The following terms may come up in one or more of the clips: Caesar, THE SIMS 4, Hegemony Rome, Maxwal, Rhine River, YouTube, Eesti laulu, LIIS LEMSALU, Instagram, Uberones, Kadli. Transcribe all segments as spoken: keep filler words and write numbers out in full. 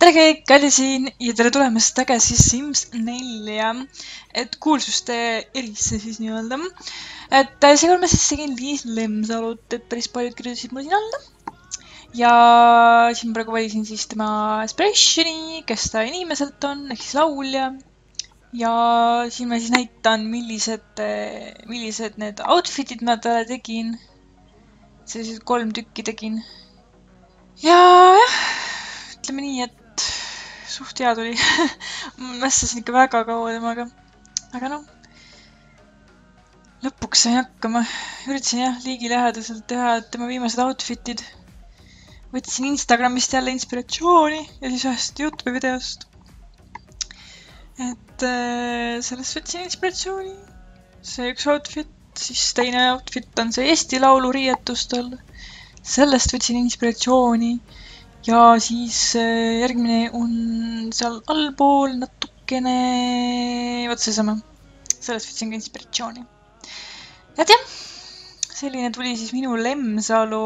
tere kõik, Kalli siin ja tere tulemast tagasi Sims neli, et kuulsuste erisse siis nii-öelda. Et seekord ma siis tegin viis lemmsalut, et päris paljud kirjutasid mul siin alla. Ja siin praegu valisin siis tema expressioni, kes ta inimeselt on, ehk siis laulja. Ja siin ma siis näitan, millised, millised need outfitid ma talle tegin. Sellised kolm tükki tegin. Ja jah, ütleme nii, et suht hea tuli. Ma mässasin ikka väga kaua temaga. Aga noh, lõpuks sain hakkama. Üritasin jah liigi lähedaselt teha tema viimased outfitid. Võtsin Instagramist jälle inspiratsiooni ja siis ühest YouTube videost. Et sellest võtsin inspiratsiooni. See üks outfit, siis teine outfit on see Eesti laulu riietustel. Sellest võtsin inspiratsiooni. Ja siis järgmine on seal allpool natukene võt see sama. Sellest võtsin ka inspiratsiooni. Ja jah, selline tuli siis minu lemmsalu.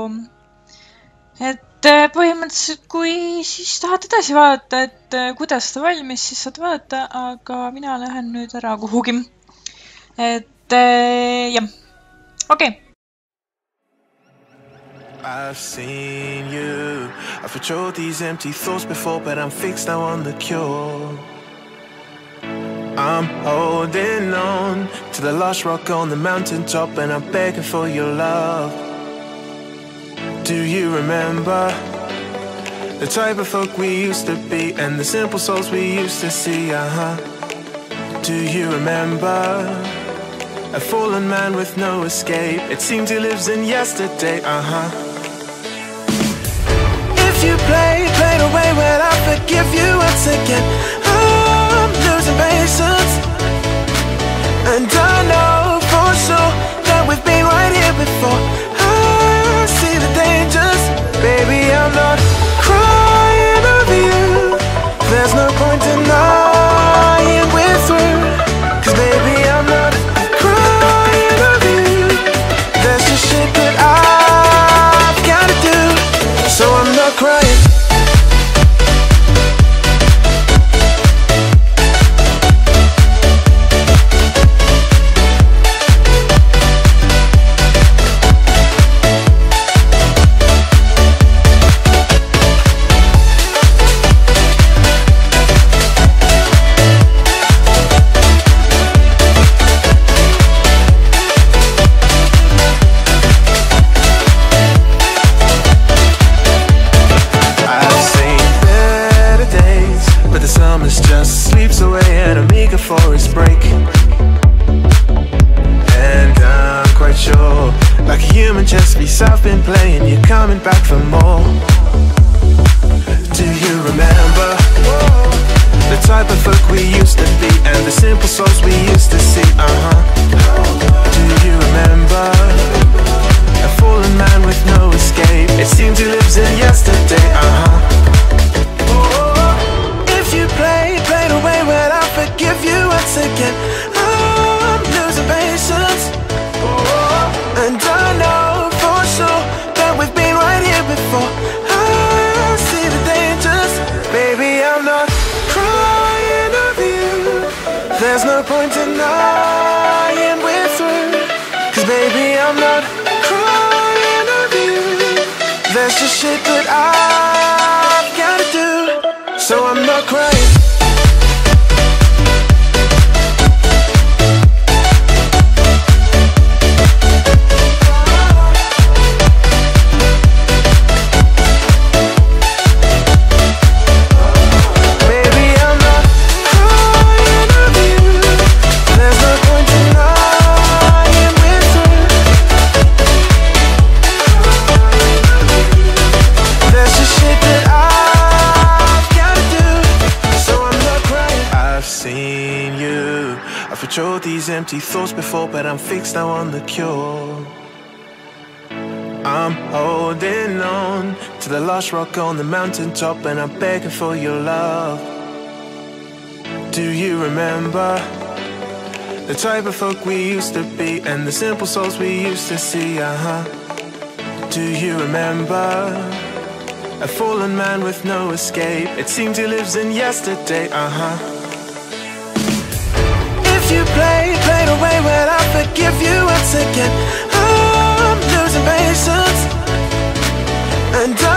Et põhimõtteliselt, kui siis tahad edasi vaadata, et kuidas ta valmis, siis saad vaadata, aga mina lähen nüüd ära kuhugi. Et jah, okei. I've seen you. I've patrolled these empty thoughts before, but I'm fixed now on the cure. I'm holding on to the lost rock on the mountaintop, and I'm begging for your love. Do you remember the type of folk we used to be, and the simple souls we used to see? Uh-huh. Do you remember? A fallen man with no escape. It seems he lives in yesterday, uh-huh. If you play, play the way when I forgive you once again. I'm losing patience, and I know for sure that we've been right here before. I see the dangers, baby, I'm not crying over you. There's no point denying we're through, cause baby, I'm not I've been playing, you're coming back for more. Do you remember the type of folk we used to be, and the simple souls we used to see? Uh-huh. Do you remember a fallen man with no escape? It seems he lives in yesterday. Uh-huh. If you play, play the way when I forgive you once again. I'm losing patience, and I know that we've been right here before. I see the dangers, baby, I'm not crying over you. There's no point denying we're through, cause baby, I'm not crying over you. There's just shit that I've gotta do, so I'm not crying. Showed these empty thoughts before, but I'm fixed now on the cure. I'm holding on to the lost rock on the mountaintop, and I'm begging for your love. Do you remember the type of folk we used to be, and the simple souls we used to see? Uh-huh. Do you remember A fallen man with no escape. It seems he lives in yesterday, uh-huh. If you play, play the way where I forgive you once again, I'm losing patience. And I